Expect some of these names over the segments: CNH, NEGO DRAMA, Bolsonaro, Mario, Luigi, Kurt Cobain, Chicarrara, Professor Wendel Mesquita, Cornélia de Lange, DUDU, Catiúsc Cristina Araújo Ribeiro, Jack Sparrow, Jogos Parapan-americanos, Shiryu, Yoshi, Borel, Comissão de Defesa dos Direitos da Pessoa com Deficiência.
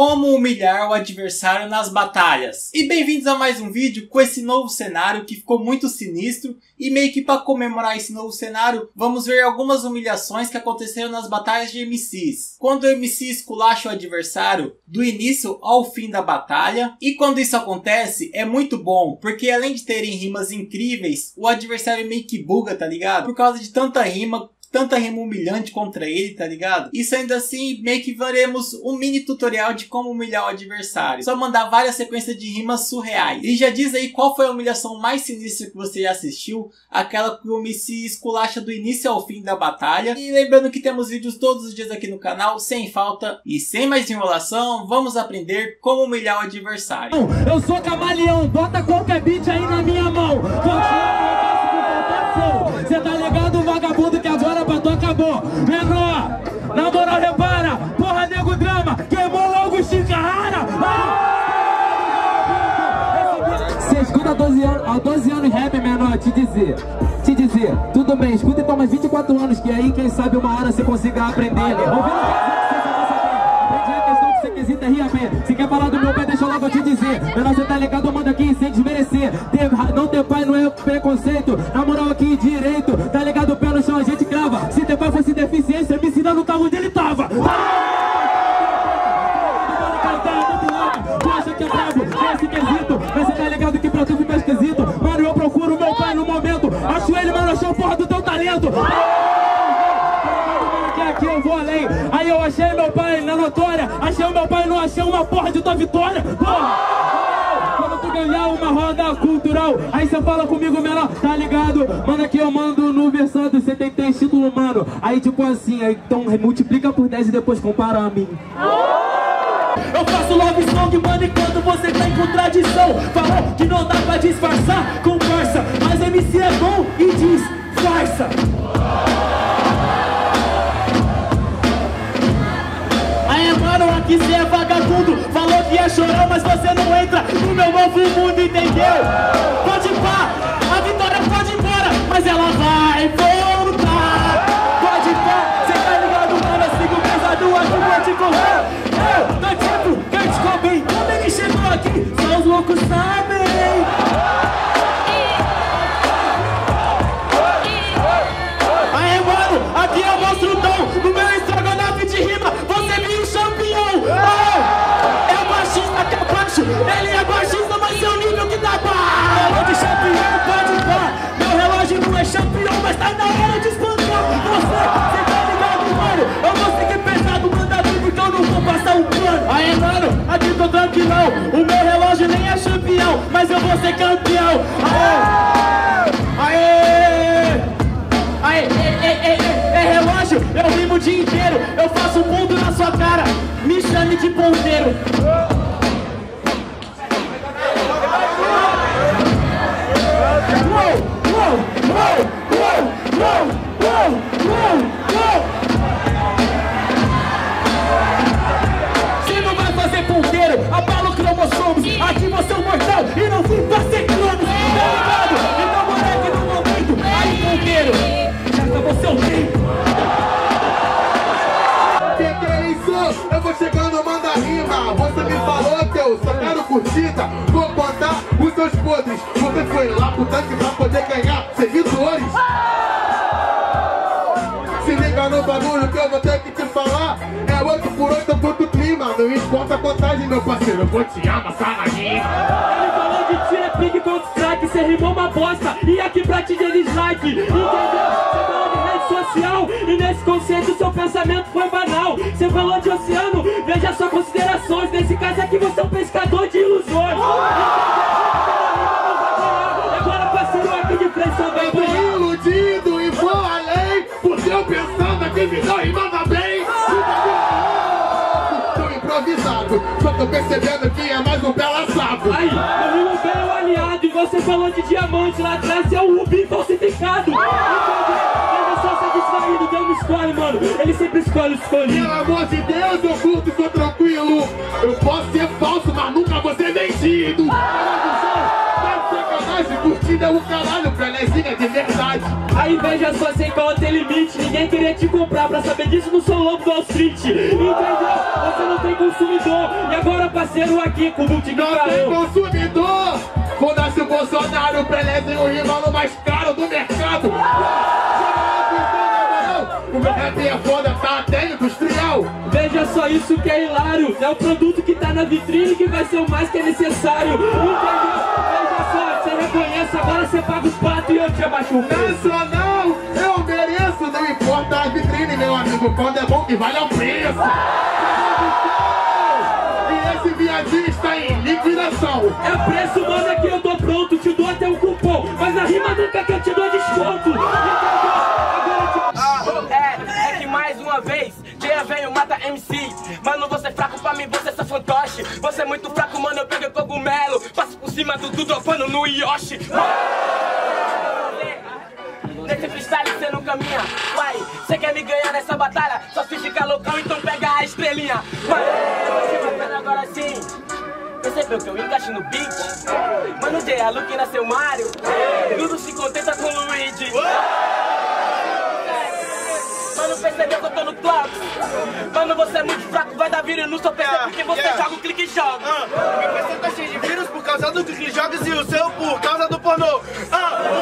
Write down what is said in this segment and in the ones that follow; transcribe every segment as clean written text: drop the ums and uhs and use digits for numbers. Como humilhar o adversário nas batalhas. E bem-vindos a mais um vídeo com esse novo cenário que ficou muito sinistro. E meio que para comemorar esse novo cenário, vamos ver algumas humilhações que aconteceram nas batalhas de MCs. Quando o MC esculacha o adversário do início ao fim da batalha. E quando isso acontece, é muito bom, porque além de terem rimas incríveis, o adversário meio que buga, tá ligado? Por causa de tanta rima humilhante contra ele, tá ligado? Isso ainda assim, meio que veremos um mini tutorial de como humilhar o adversário. Só mandar várias sequências de rimas surreais. E já diz aí qual foi a humilhação mais sinistra que você já assistiu. Aquela que o MC esculacha do início ao fim da batalha. E lembrando que temos vídeos todos os dias aqui no canal, sem falta. E sem mais enrolação, vamos aprender como humilhar o adversário. Eu sou camaleão, bota qualquer beat aí na minha mão. Você tá ligado, vagabundo, que agora pra tu acabou. Menor, na moral, repara. Porra, Nego Drama, queimou logo o Chicarrara. Você escuta há 12 anos rap, menor, te dizer. Tudo bem, escuta então mais 24 anos, que aí, quem sabe, uma hora você consiga aprender. Ouvindo o que você questão que você quesita RIAP. Se quer falar do meu pé, deixa eu logo te dizer. Menor, você tá ligado, eu mando aqui sem desmerecer. Não ter pai não é preconceito, na moral aqui direito, tá ligado? Pé no chão a gente crava. Se ter pai fosse deficiência, me ensina no carro onde ele tava. Tu acha que é brabo, esse quesito, mas você tá ligado que pra tu fica esquisito. Mano, eu procuro meu pai no momento, acho ele, mano, achou porra do teu talento. Aqui eu vou além, aí eu achei meu pai na notória, achei o meu pai, não achei uma porra de tua vitória, porra. Ganhar uma roda cultural, aí cê fala comigo, menor, tá ligado? Mano, aqui eu mando no versando, cê tem 3 títulos, mano. Aí tipo assim, aí, então multiplica por 10 e depois compara a mim. Eu faço love song, mano, enquanto você tá em contradição. Falou que não dá pra disfarçar, conversa, mas MC é bom e disfarça. Que cê é vagabundo, falou que é chorão, mas você não entra no meu novo mundo, entendeu? Pode ir pá, a vitória pode ir embora, mas ela vai voltar. Pode ir pá, cê tá ligado, mano, eu sigo pesado aqui, vou te correr. Eu, tá tipo, Kurt Cobain, quando ele chegou aqui, só os loucos sabem. Ele é baixista, mas seu nível que dá pá. Falou de champion, pode pá. Meu relógio não é champion, mas tá na hora de espantar. Você tá ligado, mano? Eu vou seguir pesado, manda vir, porque eu não vou passar um plano. Aê, mano, aqui tô tranquilão. O meu relógio nem é champion, mas eu vou ser campeão. Aê, é relógio, eu rimo o dia inteiro. Eu faço o mundo na sua cara, me chame de ponteiro. Você não vai fazer ponteiro, abala o cromossomos. Aqui você é um mortal e não vim pra ser cromos. Tá ligado? Então moleque no momento, aí ponteiro, já acabou seu tempo. Peguei isso, eu vou chegando, manda rima. Você me falou que eu só quero curtida. Vou contar os seus podres. Você foi lá pro tanque pra poder ganhar seguidores. Se liga no bagulho que eu vou ter que te falar. É 8 por 8, puto clima. Não importa a contagem, meu parceiro, eu vou te amassar aqui. Ele falou que tira pig contra strike, cê rimou uma bosta. E aqui pra ti de dislike, entendeu? Você falou de rede social e nesse conceito seu pensamento foi banal. Você falou de oceano, veja só considerações. Nesse caso aqui você é um pescador de ilusões. Agora parceiro aqui de frente só vai ganhar. Iludido e vou além, porque eu pensando aqui me dá e manda bem. Tô improvisado, só tô percebendo que é mais um bela sapo. Aí, eu rimo bem o aliado e você falou de diamante lá atrás, é o rubi falsificado. Deus me escolhe, mano, ele sempre escolhe o escolhido. Pelo amor de Deus, eu curto e sou tranquilo. Eu posso ser falso, mas nunca vou ser vencido. Tá de sacanagem, curtida é o caralho pra pelezinha de verdade. A inveja só sem qual tem limite. Ninguém queria te comprar, pra saber disso não sou lobo do Wall Street. Entendeu? Você não tem consumidor. E agora parceiro aqui com o multiplica. Não tem consumidor. Quando nasce o Bolsonaro, o pelezinho, o rival mais caro do mercado. O meu rap é foda, tá até industrial. Veja só isso que é hilário. É o produto que tá na vitrine que vai ser o mais que é necessário. Veja só, você reconhece, agora você paga os patos e eu te abaixo o preço. Nacional, eu mereço, não importa a vitrine, meu amigo. Quando é bom que vale o preço. E esse viadinho está em liquidação. É preço, manda que eu tô pronto, te dou até um cupom. Mas na rima nunca que eu te dou desconto. Mais uma vez, dia veio, mata MC. Mano, você é fraco pra mim, você é só fantoche. Você é muito fraco, mano, eu pego cogumelo. Passo por cima do Dudu, dropando no Yoshi. Nesse freestyle você não caminha. Uai, você quer me ganhar nessa batalha? Só se fica loucão, então pega a estrelinha. Mano, eu vou te matar agora sim. Percebeu que eu encaixo no beat? Mano, Jay, a Luke nasceu Mario. Dudu se contenta com o Luigi. Mano, percebeu que eu tô no clock? Mano, você é muito fraco, vai dar vírus no seu PC porque você joga o clique e joga. Meu PC tá cheio de vírus por causa do clique e jogas e o seu por causa do pornô. O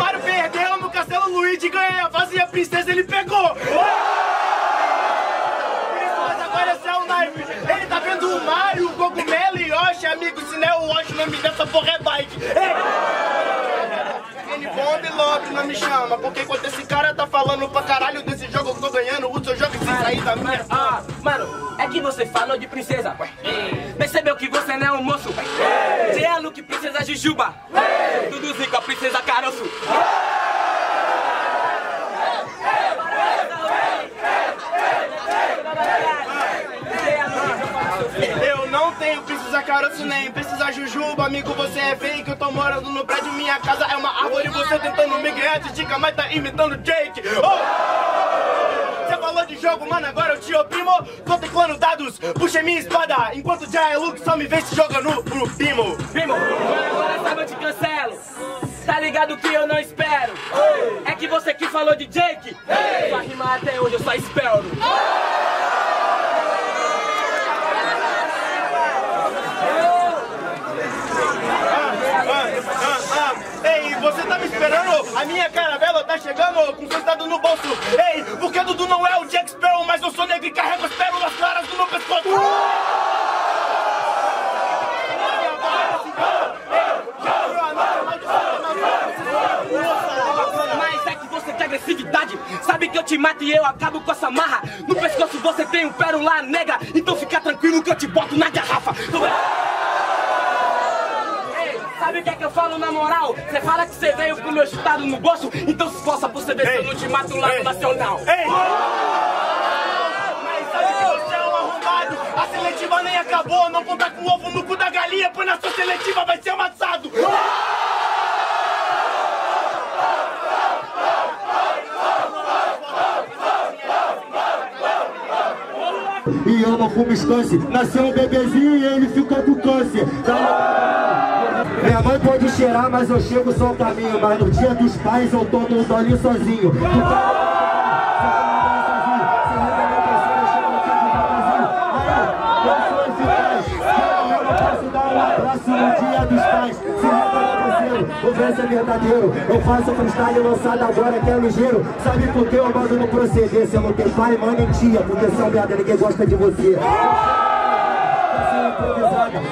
Mario perdeu no castelo, o Luigi ganhou a fase e a princesa ele pegou. Mas agora esse é o naipe. Ele tá vendo o Mario, o Cogumelo e Yoshi. Amigo, se não é o Yoshi, o nome dessa porra é bike. Bombe Lobby não me chama, porque enquanto esse cara tá falando pra caralho desse jogo eu tô ganhando, o seu jogo sem sair da minha. Mano, é que você falou de princesa, ué. Percebeu que você não é um moço, ué. Você é a Luke, princesa Jujuba. Dudu Zico, a princesa Caroço. Eu não tenho precisa caroço nem precisa jujuba, amigo, você é fake. Eu tô morando no prédio, minha casa é uma árvore. Você tentando me ganhar de dica, mas tá imitando Jake. Você falou de jogo, mano, agora eu te oprimo. Tô teclando dados, puxei minha espada. Enquanto já é Luke, só me vê se joga no pro primo. Agora sabe eu te cancelo. Tá ligado que eu não espero. É que você que falou de Jake. Sua rima até hoje eu só espero. Ei, você tá me esperando? A minha caravela tá chegando com sentado no bolso. Ei, porque Dudu não é o Jack Sparrow, mas eu sou negro e carrego as pérolas claras do meu pescoço. Mas é que você tem agressividade. Sabe que eu te mato e eu acabo com essa marra. No pescoço você tem um pérola negra. Então fica tranquilo que eu te boto na garrafa. Sabe o que é que eu falo na moral? Você fala que você veio com meu chutado no bolso, então se esforça pra você ver se eu não te mato lá no Nacional. Mas sabe que você é um arrombado, a seletiva nem acabou, não conta com ovo no cu da galinha, pois na sua seletiva vai ser amassado. E eu não fumo escance, nasceu um bebezinho e ele fica com câncer. Minha mãe pode cheirar, mas eu chego só o caminho. Mas no dia dos pais eu tomo um dolinho sozinho. O verso é verdadeiro, eu faço freestyle lançado agora que é ligeiro. Sabe por que eu mando no proceder? Se eu não tenho pai, mãe nem tia, porque são merda, ninguém gosta de você.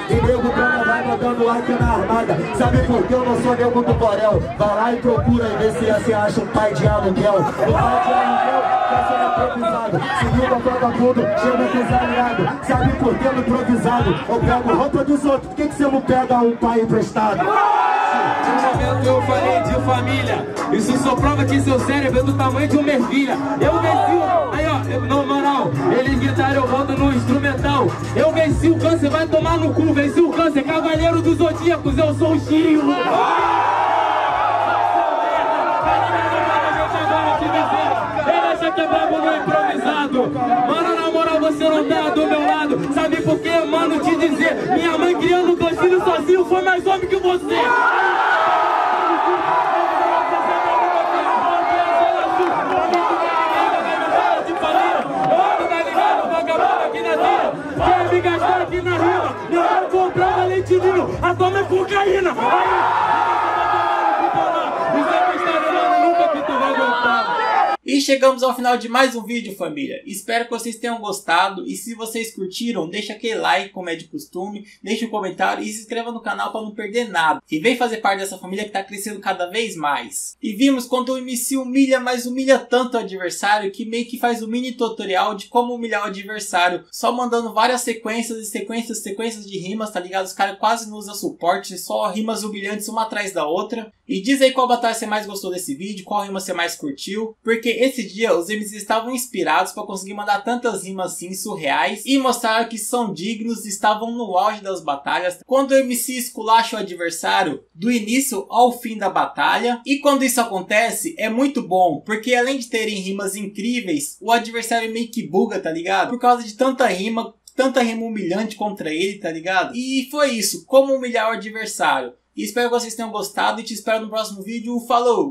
E Nego Drama vai mandando like na armada. Sabe por que eu não sou nego do Borel? Vai lá e procura e vê se você acha um pai de aluguel. O pai de aluguel tá sendo improvisado. Seguindo a prova tudo, chega desalinhado. Sabe por que no improvisado eu pego roupa dos outros? Por que você não pega um pai emprestado? No momento eu falei de família. Isso só prova que seu cérebro é do tamanho de uma ervilha. Eu desci. Aí ó, não, moral. Eles gritaram, eu volto no instrumental. Eu venci o câncer, vai tomar no cu. Venci o câncer, cavaleiro dos zodíacos. Eu sou o Shiryu. Relaxa que é brabo no improvisado. Mano, na moral, você não tá do meu lado. Sabe por quê, mano, te dizer? Minha mãe criando dois filhos sozinho foi mais homem que você. drama, leitinho, a toma é cocaína. E chegamos ao final de mais um vídeo, família. Espero que vocês tenham gostado. E se vocês curtiram, deixa aquele like, como é de costume. Deixa um comentário e se inscreva no canal para não perder nada. E vem fazer parte dessa família que tá crescendo cada vez mais. E vimos quando o MC humilha, mas humilha tanto o adversário, que meio que faz um mini tutorial de como humilhar o adversário, só mandando várias sequências e sequências de rimas, tá ligado? Os caras quase não usam suporte, só rimas humilhantes uma atrás da outra. E diz aí qual batalha você mais gostou desse vídeo, qual rima você mais curtiu, porque esse dia os MCs estavam inspirados para conseguir mandar tantas rimas assim surreais e mostrar que são dignos, estavam no auge das batalhas. Quando o MC esculacha o adversário do início ao fim da batalha, e quando isso acontece é muito bom, porque além de terem rimas incríveis, o adversário meio que buga, tá ligado? Por causa de tanta rima humilhante contra ele, tá ligado? E foi isso, como humilhar o adversário. E espero que vocês tenham gostado e te espero no próximo vídeo. Falou!